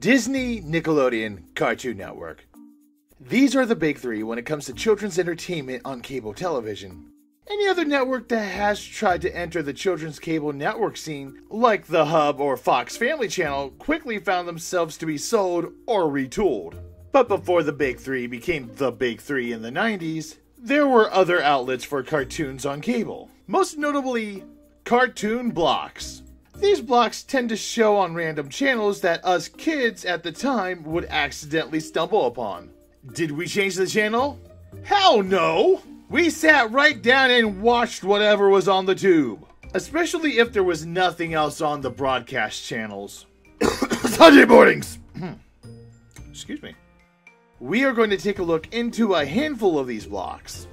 Disney, Nickelodeon, Cartoon Network. These are the big three when it comes to children's entertainment on cable television. Any other network that has tried to enter the children's cable network scene, like The Hub or Fox Family Channel, quickly found themselves to be sold or retooled. But before the big three became the big three in the 90s, there were other outlets for cartoons on cable. Most notably, cartoon blocks. These blocks tend to show on random channels that us kids at the time would accidentally stumble upon. Did we change the channel? Hell no! We sat right down and watched whatever was on the tube. Especially if there was nothing else on the broadcast channels. Sunday mornings! Excuse me. We are going to take a look into a handful of these blocks.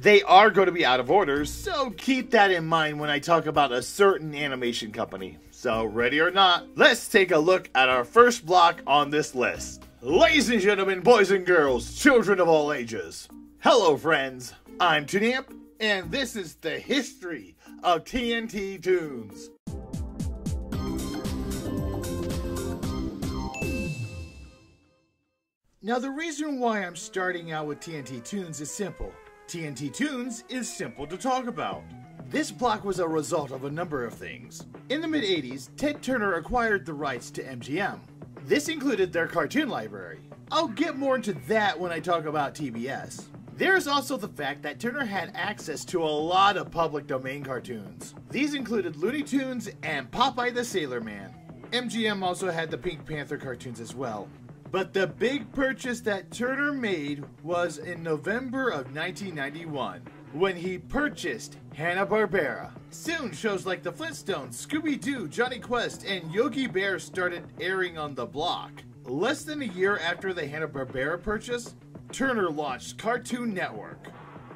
They are going to be out of order, so keep that in mind when I talk about a certain animation company. So ready or not, let's take a look at our first block on this list. Ladies and gentlemen, boys and girls, children of all ages. Hello friends, I'm Toonamp, and this is the history of TNT Toons. Now the reason why I'm starting out with TNT Toons is simple. TNT Toons is simple to talk about. This block was a result of a number of things. In the mid-80s, Ted Turner acquired the rights to MGM. This included their cartoon library. I'll get more into that when I talk about TBS. There's also the fact that Turner had access to a lot of public domain cartoons. These included Looney Tunes and Popeye the Sailor Man. MGM also had the Pink Panther cartoons as well. But the big purchase that Turner made was in November of 1991, when he purchased Hanna-Barbera. Soon, shows like The Flintstones, Scooby-Doo, Jonny Quest, and Yogi Bear started airing on the block. Less than a year after the Hanna-Barbera purchase, Turner launched Cartoon Network.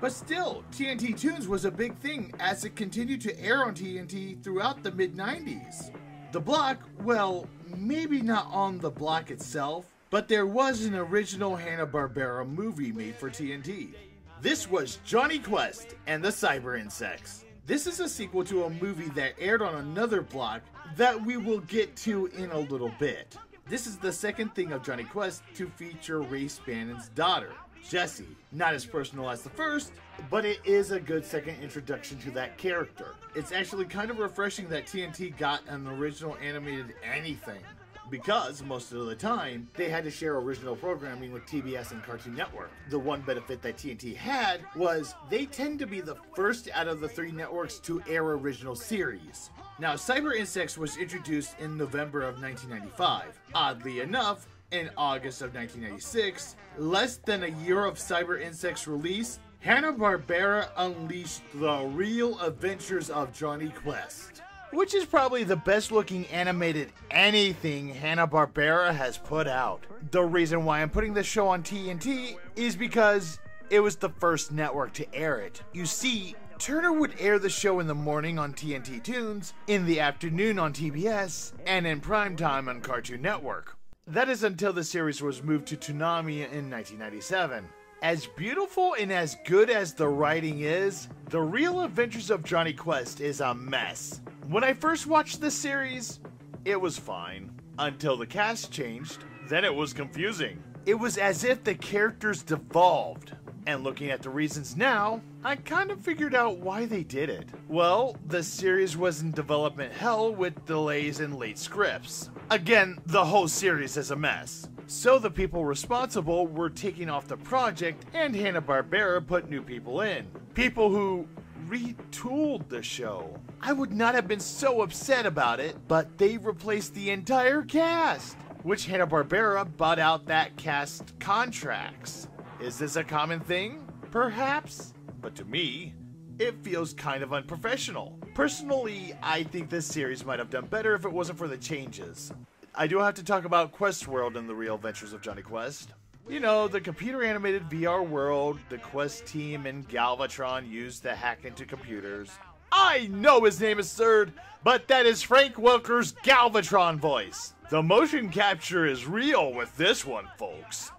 But still, TNT Toons was a big thing as it continued to air on TNT throughout the mid-90s. The block, well, maybe not on the block itself, but there was an original Hanna-Barbera movie made for TNT. This was Jonny Quest and the Cyber Insects. This is a sequel to a movie that aired on another block that we will get to in a little bit. This is the second thing of Jonny Quest to feature Race Bannon's daughter, Jessie. Not as personal as the first, but it is a good second introduction to that character. It's actually kind of refreshing that TNT got an original animated anything, because most of the time they had to share original programming with TBS and Cartoon Network. The one benefit that TNT had was they tend to be the first out of the three networks to air original series. Now, Cyber Insects was introduced in November of 1995. Oddly enough, in August of 1996, less than a year of Cyber Insects release, Hanna-Barbera unleashed the Real Adventures of Jonny Quest, which is probably the best looking animated anything Hanna-Barbera has put out. The reason why I'm putting this show on TNT is because it was the first network to air it. You see, Turner would air the show in the morning on TNT Toons, in the afternoon on TBS, and in primetime on Cartoon Network. That is until the series was moved to Toonamp in 1997. As beautiful and as good as the writing is, The Real Adventures of Jonny Quest is a mess. When I first watched this series, it was fine, until the cast changed, then it was confusing. It was as if the characters devolved, and looking at the reasons now, I kind of figured out why they did it. Well, the series was in development hell with delays and late scripts. Again, the whole series is a mess. So the people responsible were taking off the project, and Hanna-Barbera put new people in. People who retooled the show. I would not have been so upset about it, but they replaced the entire cast, which Hanna-Barbera bought out that cast contracts. Is this a common thing? Perhaps, but to me, it feels kind of unprofessional. Personally, I think this series might have done better if it wasn't for the changes. I do have to talk about Quest World and the Real Adventures of Jonny Quest. You know, the computer-animated VR world the Quest team and Galvatron used to hack into computers. I know his name is Sird, but that is Frank Welker's Galvatron voice. The motion capture is real with this one, folks.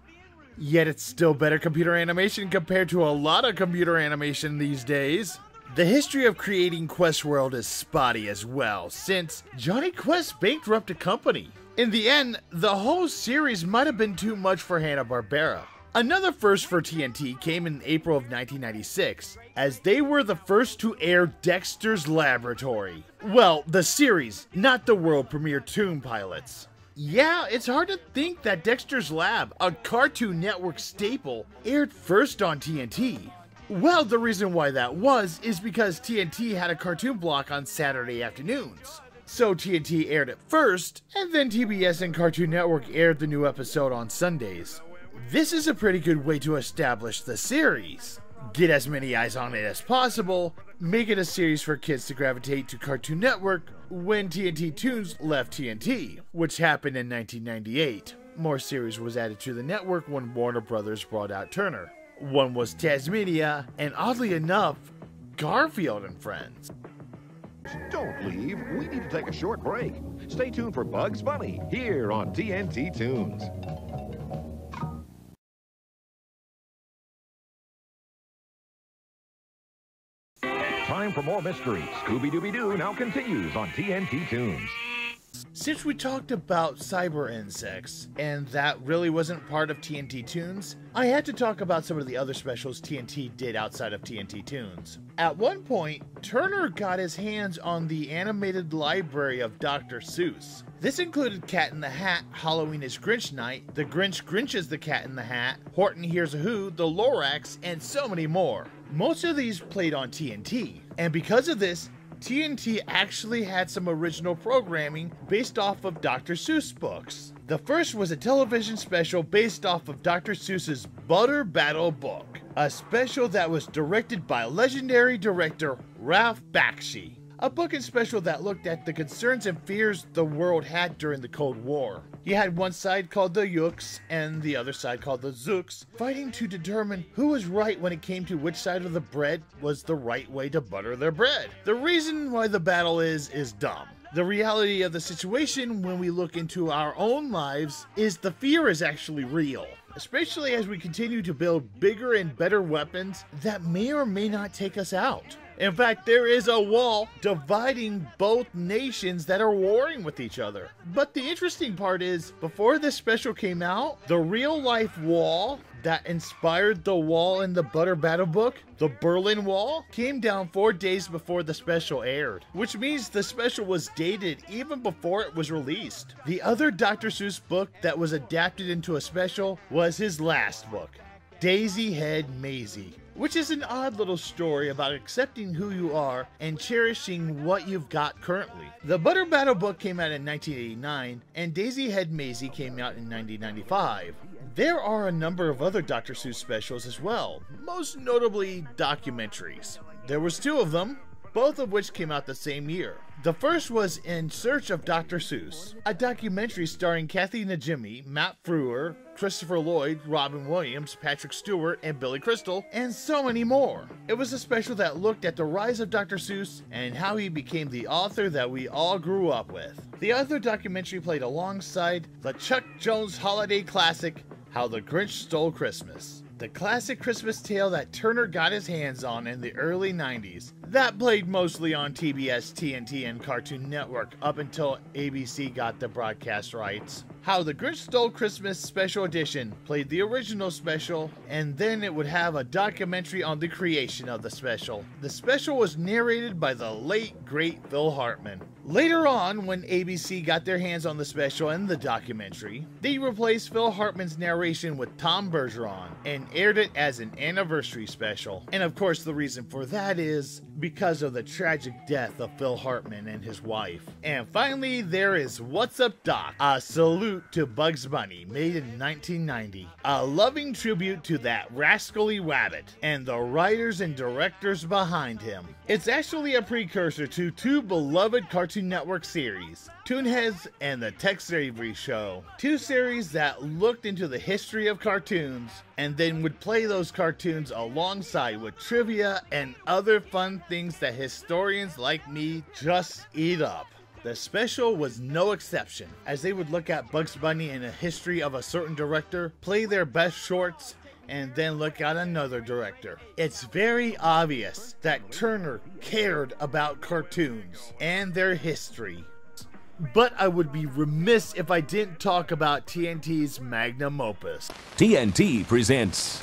Yet it's still better computer animation compared to a lot of computer animation these days. The history of creating Quest World is spotty as well, since Jonny Quest bankrupted a company. In the end, the whole series might have been too much for Hanna-Barbera. Another first for TNT came in April of 1996, as they were the first to air Dexter's Laboratory. Well, the series, not the world premiere Toon pilots. Yeah, it's hard to think that Dexter's Lab, a Cartoon Network staple, aired first on TNT. Well, the reason why that was is because TNT had a cartoon block on Saturday afternoons. So TNT aired it first, and then TBS and Cartoon Network aired the new episode on Sundays. This is a pretty good way to establish the series. Get as many eyes on it as possible, make it a series for kids to gravitate to Cartoon Network when TNT Toons left TNT, which happened in 1998. More series was added to the network when Warner Brothers brought out Turner. One was Tazmania, and oddly enough, Garfield and Friends. Don't leave, we need to take a short break. Stay tuned for Bugs Bunny here on TNT Toons. Time for more mystery. Scooby-Dooby-Doo now continues on TNT Toons. Since we talked about Cyber Insects, and that really wasn't part of TNT Toons, I had to talk about some of the other specials TNT did outside of TNT Toons. At one point, Turner got his hands on the animated library of Dr. Seuss. This included Cat in the Hat, Halloween is Grinch Night, The Grinch Grinches the Cat in the Hat, Horton Hears a Who, The Lorax, and so many more. Most of these played on TNT, and because of this, TNT actually had some original programming based off of Dr. Seuss books. The first was a television special based off of Dr. Seuss's Butter Battle Book, a special that was directed by legendary director Ralph Bakshi, a book and special that looked at the concerns and fears the world had during the Cold War. You had one side called the Yuks and the other side called the Zooks, fighting to determine who was right when it came to which side of the bread was the right way to butter their bread. The reason why the battle is dumb. The reality of the situation when we look into our own lives is the fear is actually real, especially as we continue to build bigger and better weapons that may or may not take us out. In fact, there is a wall dividing both nations that are warring with each other. But the interesting part is, before this special came out, the real-life wall that inspired the wall in the Butter Battle Book, the Berlin Wall, came down 4 days before the special aired, which means the special was dated even before it was released. The other Dr. Seuss book that was adapted into a special was his last book, Daisy Head Maisie, which is an odd little story about accepting who you are and cherishing what you've got currently. The Butter Battle Book came out in 1989, and Daisy Head Maisie came out in 1995. There are a number of other Dr. Seuss specials as well, most notably documentaries. There was 2 of them, both of which came out the same year. The first was In Search of Dr. Seuss, a documentary starring Kathy Najimy, Matt Frewer, Christopher Lloyd, Robin Williams, Patrick Stewart, and Billy Crystal, and so many more. It was a special that looked at the rise of Dr. Seuss and how he became the author that we all grew up with. The other documentary played alongside the Chuck Jones holiday classic, How the Grinch Stole Christmas, the classic Christmas tale that Turner got his hands on in the early 90s, that played mostly on TBS, TNT, and Cartoon Network up until ABC got the broadcast rights. How the Grinch Stole Christmas Special Edition played the original special, and then it would have a documentary on the creation of the special. The special was narrated by the late, great Phil Hartman. Later on, when ABC got their hands on the special and the documentary, they replaced Phil Hartman's narration with Tom Bergeron and aired it as an anniversary special. And of course, the reason for that is because of the tragic death of Phil Hartman and his wife. And finally, there is What's Up Doc, a salute to Bugs Bunny, made in 1990, a loving tribute to that rascally rabbit and the writers and directors behind him. It's actually a precursor to 2 beloved cartoons Network series, Toonheads and the Tech Savory Show, 2 series that looked into the history of cartoons and then would play those cartoons alongside with trivia and other fun things that historians like me just eat up. The special was no exception, as they would look at Bugs Bunny and a history of a certain director, play their best shorts, and then look at another director. It's very obvious that Turner cared about cartoons and their history. But I would be remiss if I didn't talk about TNT's magnum opus. TNT presents...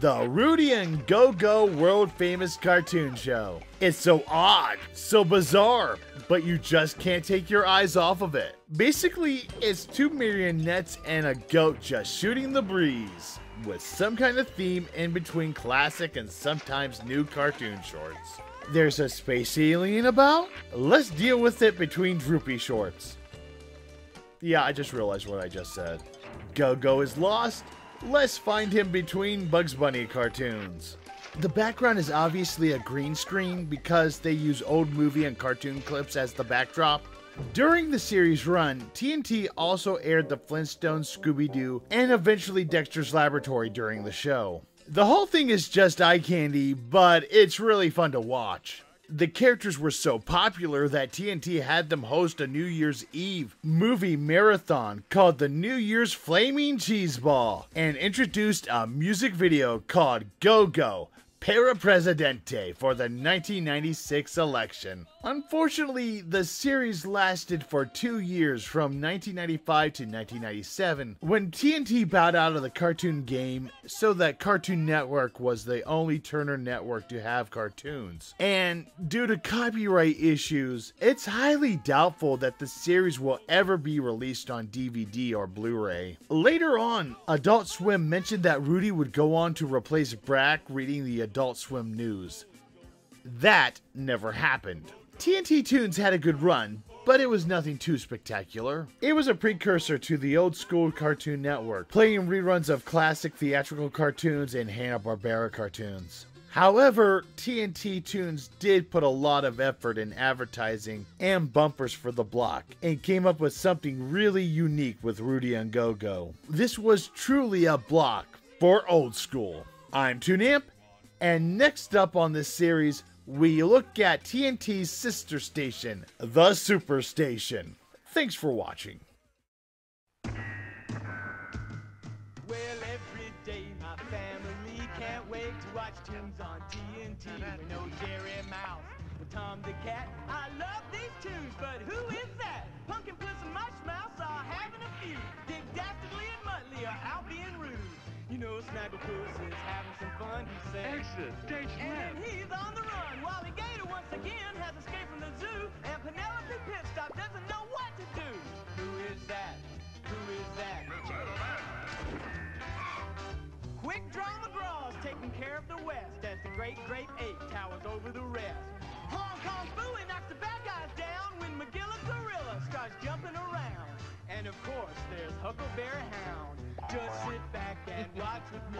The Rudy and Go-Go world-famous cartoon show. It's so odd, so bizarre, but you just can't take your eyes off of it. Basically, it's two marionettes and a goat just shooting the breeze, with some kind of theme in between classic and sometimes new cartoon shorts. There's a space alien about? Let's deal with it between droopy shorts. Yeah, I just realized what I just said. Go-Go is lost. Let's find him between Bugs Bunny cartoons. The background is obviously a green screen because they use old movie and cartoon clips as the backdrop. During the series run, TNT also aired the Flintstones, Scooby-Doo, and eventually Dexter's Laboratory during the show. The whole thing is just eye candy, but it's really fun to watch. The characters were so popular that TNT had them host a New Year's Eve movie marathon called the New Year's Flaming Cheese Ball and introduced a music video called Go-Go Para-Presidente for the 1996 election. Unfortunately, the series lasted for 2 years from 1995 to 1997 when TNT bowed out of the cartoon game so that Cartoon Network was the only Turner network to have cartoons. And due to copyright issues, it's highly doubtful that the series will ever be released on DVD or Blu-ray. Later on, Adult Swim mentioned that Rudy would go on to replace Brack reading the Adult Swim news. That never happened. TNT Toons had a good run, but it was nothing too spectacular. It was a precursor to the old school Cartoon Network, playing reruns of classic theatrical cartoons and Hanna-Barbera cartoons. However, TNT Toons did put a lot of effort in advertising and bumpers for the block, and came up with something really unique with Rudy and Go-Go. This was truly a block for old school. I'm Toonamp, and next up on this series, we look at TNT's sister station, the Superstation. Thanks for watching. Well, every day my family can't wait to watch tunes on TNT. We know Jerry Mouse and Tom the Cat. I love these tunes, but who is that? Pumpkin Puss and Mush Mouse are having a feud. Dick Dastardly and Muttley are out being rude. You know, Snagglepuss is having some fun, he says. Exit, stage left. And he's on the run. Wally Gator once again has escaped from the zoo. And Penelope Pitstop doesn't know what to do. Who is that? Who is that? It's Quick Draw McGraw's taking care of the West as the great, great ape towers over the rest. Hong Kong's Fooey knocks the bad guys down when McGilla Gorilla starts jumping around. And of course, there's Huckleberry Hound. Just sit back and watch with me.